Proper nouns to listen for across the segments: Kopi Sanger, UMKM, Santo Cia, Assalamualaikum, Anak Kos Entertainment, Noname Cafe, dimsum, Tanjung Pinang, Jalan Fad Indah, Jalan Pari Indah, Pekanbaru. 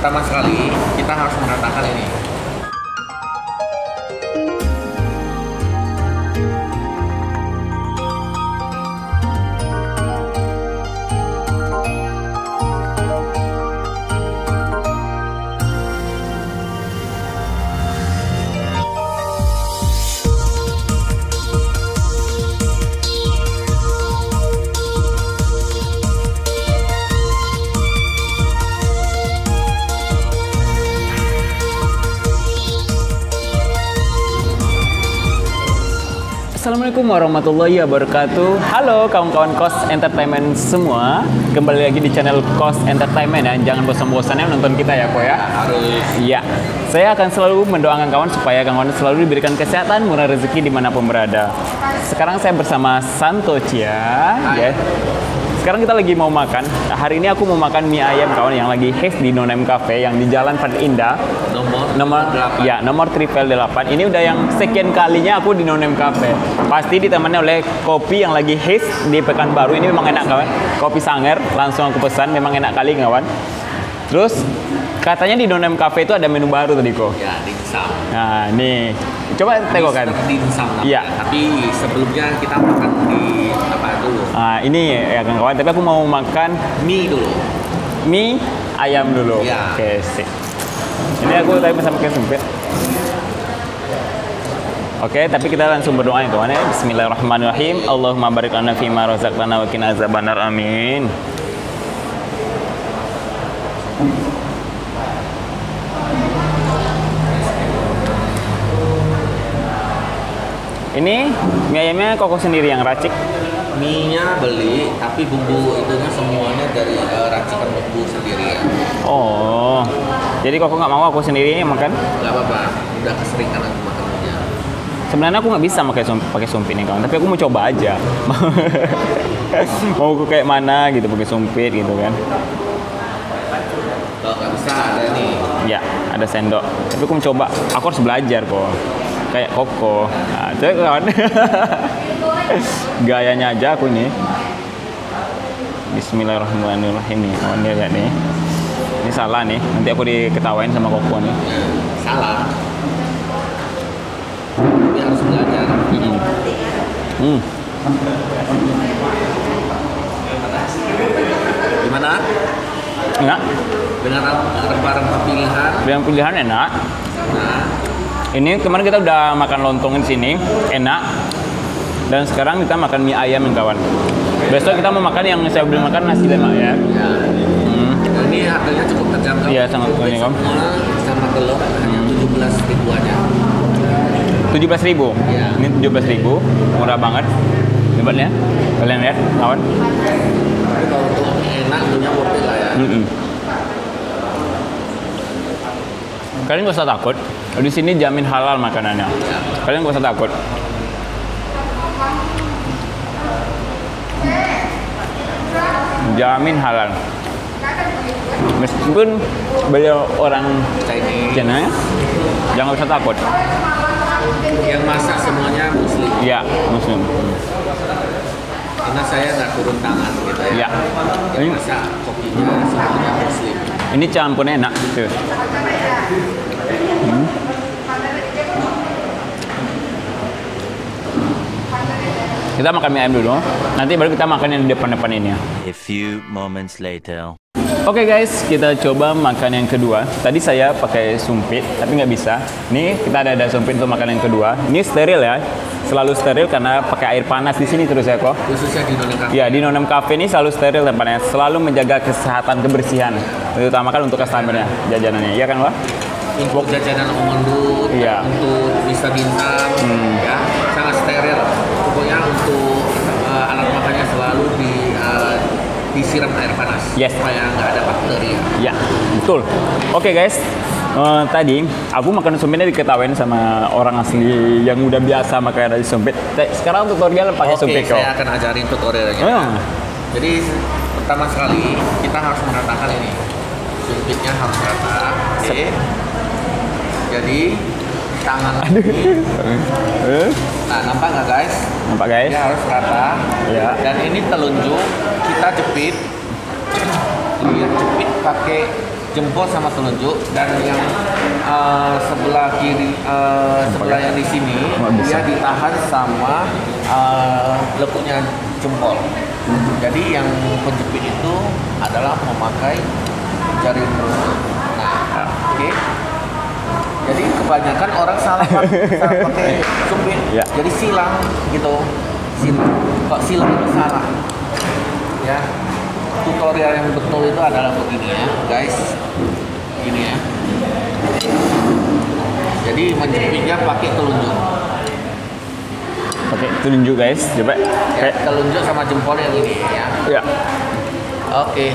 Pertama sekali kita harus meratakan ini. Assalamualaikum warahmatullahi wabarakatuh. Halo kawan-kawan Kos Entertainment semua, kembali lagi di channel Kos Entertainment dan jangan bosan-bosannya menonton kita ya Ko ya. Harus. Iya. Saya akan selalu mendoakan kawan supaya kawan selalu diberikan kesehatan, murah rezeki dimanapun berada. Sekarang saya bersama Santo Cia. Ya. Sekarang kita lagi mau makan. Nah, hari ini aku mau makan mie ayam kawan yang lagi hits di Noname Cafe yang di Jalan Fad Indah. Nomor 308. Ini udah yang sekian kalinya aku di Noname Cafe. Pasti ditemani oleh kopi yang lagi hits di Pekanbaru. Ini memang enak kawan. Kopi Sanger langsung aku pesan, memang enak kali kawan. Terus katanya di Noname Cafe itu ada menu baru tadi kok. Ya, dimsum. Nah, nih. Coba tengok kan. Iya, tapi sebelumnya kita makan di apa dulu. Nah, ini ya kawan, tapi aku mau makan mie dulu. Mie ayam dulu. Ya. Oke, sip. Ini aku tadi pesan pakai sempit. Oke, tapi kita langsung berdoa ya kawan. Bismillahirrahmanirrahim. Allahumma barik lana fima razaqtana wa qina azabannar. Amin. Ini mie ayamnya Koko sendiri yang racik. Mie-nya beli, tapi bumbu itunya semuanya dari racikan bumbu sendiri ya. Oh, jadi Koko nggak mau aku sendiri yang makan? Nggak apa-apa, udah keseringan aku makan aja. Sebenarnya aku nggak bisa pakai sumpit nih kawan, tapi aku mau coba aja. Mau aku kayak mana gitu pakai sumpit gitu kan? Kalau nggak bisa ada nih. Ya, ada sendok. Tapi aku mau coba. Aku harus belajar kok. Kayak Koko. Nah, coba kawan. Gayanya aja aku nih. Bismillahirrahmanirrahim nih. Kawan lihat nih. Ini salah nih. Nanti aku diketawain sama Koko nih. Salah. Dia harus belajar. Gimana? Enak. Dengan rempah-rempah pilihan. Dengan pilihan enak. Nah. Ini kemarin kita udah makan lontong di sini, enak. Dan sekarang kita makan mie ayam yang kawan. Besok kita mau makan yang saya belum makan, nasi lemak ya. Ini harganya cukup terjangkau. Iya, sangat terjangkau. Sama telur hanya 17.000 aja. 17.000. Iya. Ini 17.000, murah banget. Hebat ya. Kalian lihat, kawan. Kalau untuk enak, punya worth it lah ya. Kalian gak usah takut, di sini jamin halal makanannya. Kalian gak usah takut. Jamin halal. Meskipun beliau orang Cina, jangan usah takut. Yang masak semuanya muslim. Iya, muslim. Karena saya nggak turun tangan gitu ya. Yang masak kopinya semuanya muslim. Ini campurnya enak gitu. Kita makan mie ayam dulu, nanti baru kita makan yang di depan-depan ini ya. A few moments later. Oke guys, kita coba makan yang kedua. Tadi saya pakai sumpit, tapi nggak bisa. Nih kita ada sumpit untuk makan yang kedua. Ini steril ya, selalu steril karena pakai air panas di sini terus ya kok. Khususnya di Noname Cafe. Ya di Noname Cafe ini selalu steril tempatnya, selalu menjaga kesehatan kebersihan. Terutama kan untuk customernya, jajanannya, ya kan Wak? Untuk jajanan omondut, untuk bisa bintang, ya sangat steril. Pokoknya untuk alat makannya selalu disiram air panas supaya nggak ada bakteri. Ya, betul. Oke guys, tadi aku makan sumpitnya diketawain sama orang asli yang udah biasa makan dari sumpit. Sekarang tutorial pakai sumpit kok. Oke, saya akan ajarin tutorialnya. Jadi pertama sekali kita harus meratakan ini. Sumpitnya harus rata. Oke. Jadi tangan nah nampak nggak guys? Nampak guys? Dia harus rata dan ini telunjuk kita jepit pakai jempol sama telunjuk, dan yang sebelah kiri, sebelah yang di sini dia ditahan sama lekunya jempol. Jadi yang penjepit itu adalah memakai jari telunjuk. Nah, oke. Jadi kebanyakan orang salah pakai sumpit. Yeah. Jadi silang gitu. Silang. Kok silang itu salah. Ya. Tutorial yang betul itu adalah begini ya, guys. Gini ya. Jadi menjepitnya pakai telunjuk. Pakai telunjuk, guys. Coba. Ya, telunjuk sama jempol yang ini ya. Iya. Yeah. Oke. Okay.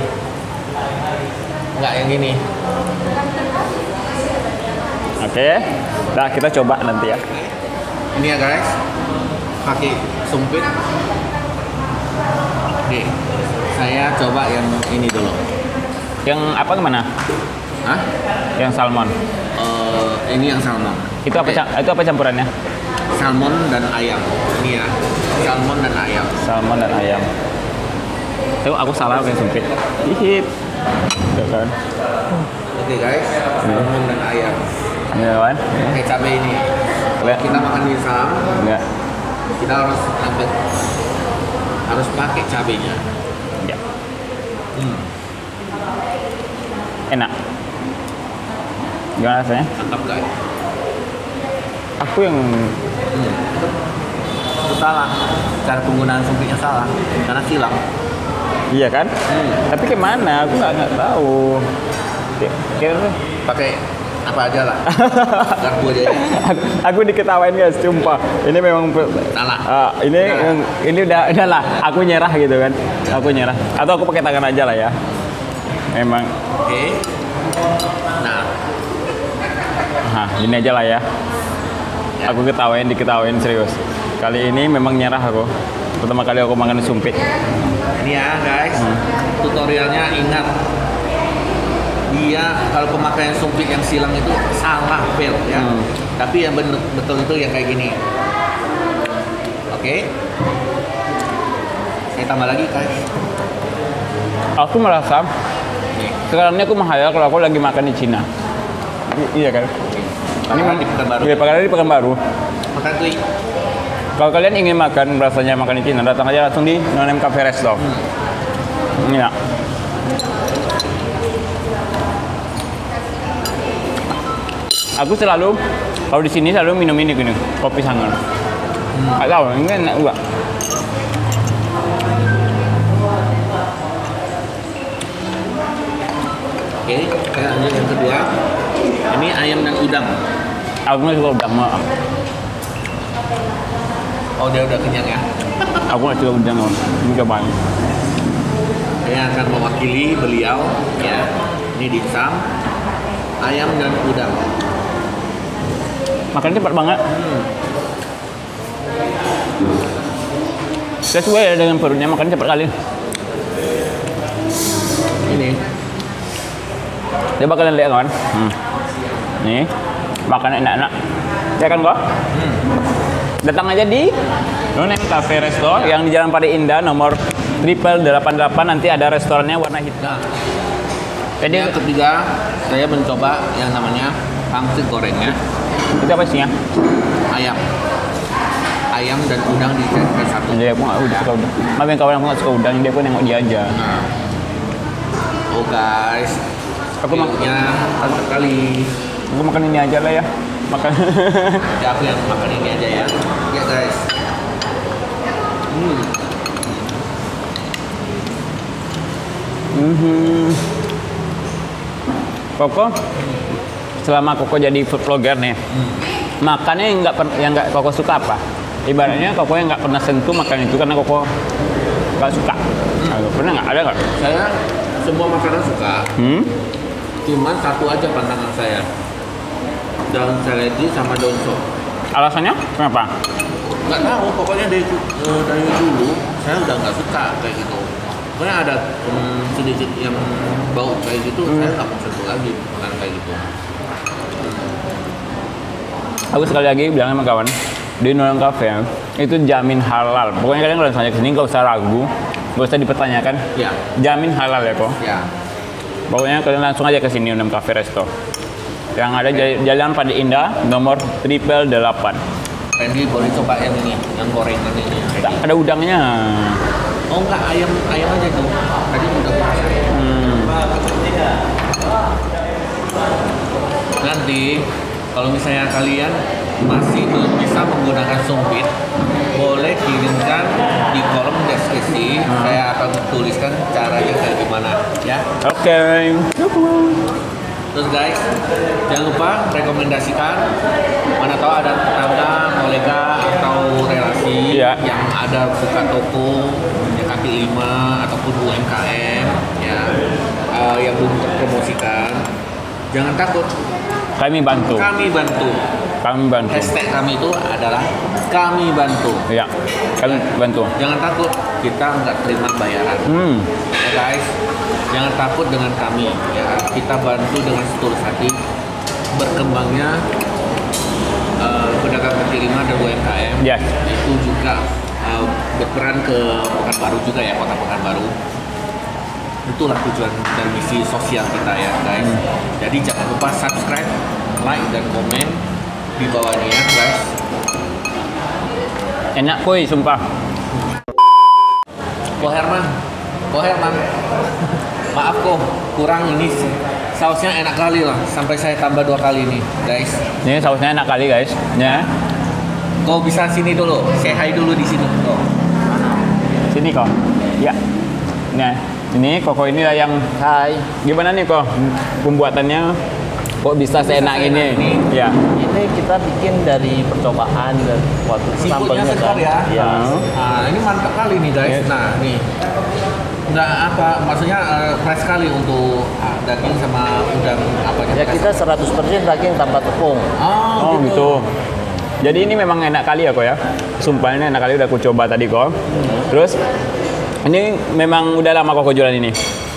Enggak yang ini. Oke, nah kita coba nanti ya. Ini ya guys, pakai sumpit. Oke, saya coba yang ini dulu. Yang apa kemana? Hah? Yang salmon. Ini yang salmon. Itu apa? Itu apa campurannya? Salmon dan ayam. Ini ya, salmon dan ayam. Salmon dan ayam. Tuh aku salah pakai sumpit. Hihit. Kan. Oke guys, salmon dan ayam. Ya kan? Pakai cabai ini. Kalau kita makan misam, ya, kita harus pakai cabainya. Ya. Hmm. Enak. Gimana rasanya? Mantap guys. Aku yang itu salah. Cara penggunaan sumpitnya salah, karena silang. Iya kan? Tapi kemana? Aku nggak tahu. Pakai apa aja lah. Aku aja. Aku diketawain guys, sumpah. Ini memang salah. Ini udah lah. Aku nyerah gitu kan. Aku nyerah. Atau aku pakai tangan aja lah ya. Memang. Oke. Okay. Nah. Nah, gini aja lah ya. Aku diketawain serius. Kali ini memang nyerah aku. Pertama kali aku makan sumpit. Ini ya guys. Tutorialnya ingat. Dia kalau pemakaian sumpit yang silang itu salah fail ya. Tapi yang betul-betul yang kayak gini. Oke. Okay. Saya tambah lagi guys. Aku merasa sekarang ini aku menghayal kalau aku lagi makan di Cina. Iya kan? Ini makan di Pekanbaru. Iya, makan di Pekanbaru. Makan kui. Kalau kalian ingin makan rasanya makan di Cina, datang aja langsung di Noname Cafe Resto. Iya. Aku selalu kalau di sini selalu minum ini gini, kopi Sanger. Nggak tahu, ini enak juga. Oke, kita lanjut yang kedua. Ini ayam dan udang. Aku nggak suka udang. Oh, dia udah kenyang ya? Aku nggak suka udang. Ini cobain. Saya akan mewakili beliau ya. Ini dimsum ayam dan udang. Makannya cepat banget. Sesuai ya dengan perutnya, makannya cepat kali. Ini. Coba kalian lihat kawan. Nih, makan enak-enak. Ya kan kok? Datang aja di Noname Cafe Resto yang di Jalan Pari Indah nomor 388. Nanti ada restorannya warna hitam. Jadi yang ketiga, saya mencoba yang namanya pangsit gorengnya. Itu apa isinya? Ayam. Ayam dan udang di satu. Jadi aku nggak suka udang. Maaf ya kawan, aku nggak suka udang. Dia pun nengok dia aja. Nah. Oh guys, aku makannya satu kali. Aku makan ini aja lah ya. Makan. Ya aku yang makan ini aja ya. Ya guys. Koko, selama Koko jadi food vlogger nih, makannya yang nggak Koko suka apa? Ibaratnya Koko yang nggak pernah sentuh makan itu karena Koko nggak suka. Pernah nggak? Ada nggak? Saya semua makanan suka. Cuman satu aja pantangan saya, daun seledri sama daun sop. Alasannya kenapa? Nggak tahu. Pokoknya dari dulu saya udah nggak suka kayak gitu. Pokoknya ada sedikit yang bau kayak gitu, saya nggak mau sentuh lagi makan kayak gitu. Aku sekali lagi bilang sama kawan, di Noname Cafe itu jamin halal. Pokoknya kalian kalau misalnya kesini nggak usah ragu, nggak usah dipertanyakan. Ya. Jamin halal ya kok. Ya. Pokoknya kalian langsung aja ke sini, Noname Cafe Resto. Yang ada Jalan Padi Indah nomor 888. Randy boleh coba yang ini, yang goreng ini. Ada udangnya. Oh enggak, ayam aja tuh. Tadi udah pasang. Nanti kalau misalnya kalian masih belum bisa menggunakan sumpit, boleh kirimkan di kolom deskripsi. Saya akan tuliskan caranya kayak gimana ya. Oke. Terus guys, jangan lupa rekomendasikan, mana tahu ada tetangga, kolega atau relasi yang ada buka toko yang kaki lima ataupun UMKM ya, yang belum terpromosikan, jangan takut, kami bantu. Hashtag kami itu adalah kami bantu. Iya, kami bantu. Jangan takut, kita nggak terima bayaran. Ya guys, jangan takut dengan kami. Ya, kita bantu dengan setulus hati. Berkembangnya pedagang kaki lima dan UMKM itu juga berperan ke Pekanbaru juga ya, kota Pekanbaru. Itulah tujuan dan misi sosial kita ya guys. Jadi jangan lupa subscribe, like dan komen di bawahnya ya guys. Enak kuy, sumpah. Ko Herman, maaf kok kurang ini sih. Sausnya enak kali lah, sampai saya tambah 2 kali nih guys. Ini sausnya enak kali guys. Ya. Kau bisa sini dulu, say hi dulu di sini kok. Sini kok. Ya. Nah. Ini Koko inilah yang gimana nih Kok pembuatannya kok bisa seenak ini? Ya. Ini kita bikin dari percobaan dan waktu sampelnya kan. Ya. Nah, ini mantap kali nih guys. Nah, nih. Enggak maksudnya fresh kali untuk daging sama udang apanya. Ya kita 100% daging tanpa tepung. Oh, gitu. Jadi ini memang enak kali ya Kok ya. Sumpah ini enak kali, udah aku coba tadi Kok. Terus ini memang udah lama Koko jualan ini?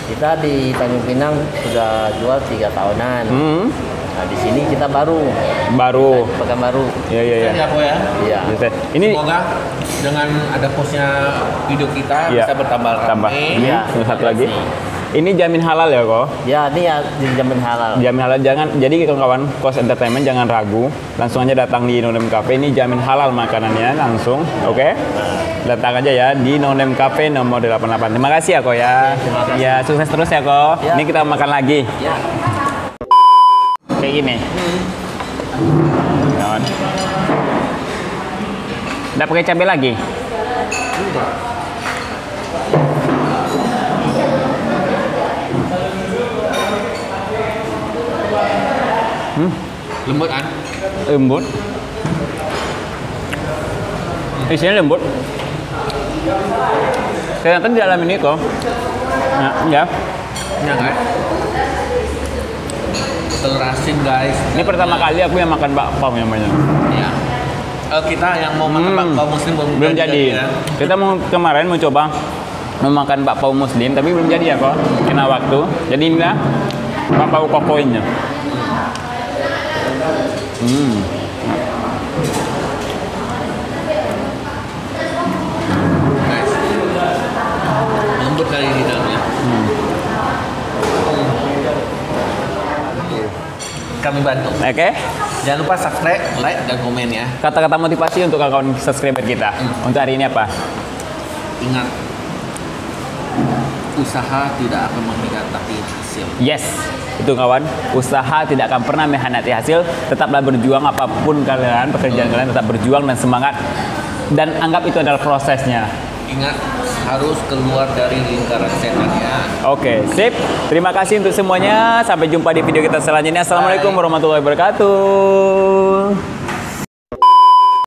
Kita di Tanjung Pinang sudah jual 3 tahunan. Nah, di sini kita baru. Pekanbaru. Iya. Iya. Ini semoga dengan ada postnya video kita bisa bertambah ramai. Iya. Satu lagi. Ini jamin halal ya Kok? Ya, ini jamin halal. Jamin halal, jangan, jadi kawan-kawan Kos Entertainment jangan ragu, langsung aja datang di Noname Cafe, ini jamin halal makanannya langsung, oke? Datang aja ya di Noname Cafe nomor 88. Terima kasih ya Kok ya. Ya, sukses terus ya Kok. Ya. Ini kita makan lagi. Ya. Kayak gini. Nggak pakai cabai lagi? Lembut kan? Lembut. Isinya lembut. Ternyata di dalam ini Kok. Nah, ya. Enak kan? Telur asin guys. Ini pertama kali aku yang makan bakpao namanya. Iya. Kita yang mau makan bakpao muslim belum jadi. Ya. Kita kemarin mau coba memakan bakpao muslim tapi belum jadi ya Kok. Kena waktu. Jadi inilah bakpao kokoinnya. Guys, lembut kali di dalamnya. Kami bantu. Oke. Jangan lupa subscribe, like, dan komen ya. Kata-kata motivasi untuk kawan-kawan subscriber kita untuk hari ini apa? Ingat, usaha tidak akan mengkhianati hasil. Yes. Itu kawan, usaha tidak akan pernah mengkhianati hasil. Tetaplah berjuang, apapun kalian, pekerjaan kalian, tetap berjuang dan semangat. Dan anggap itu adalah prosesnya. Ingat, harus keluar dari lingkaran setan ya. Oke, sip. Terima kasih untuk semuanya. Sampai jumpa di video kita selanjutnya. Assalamualaikum warahmatullahi wabarakatuh.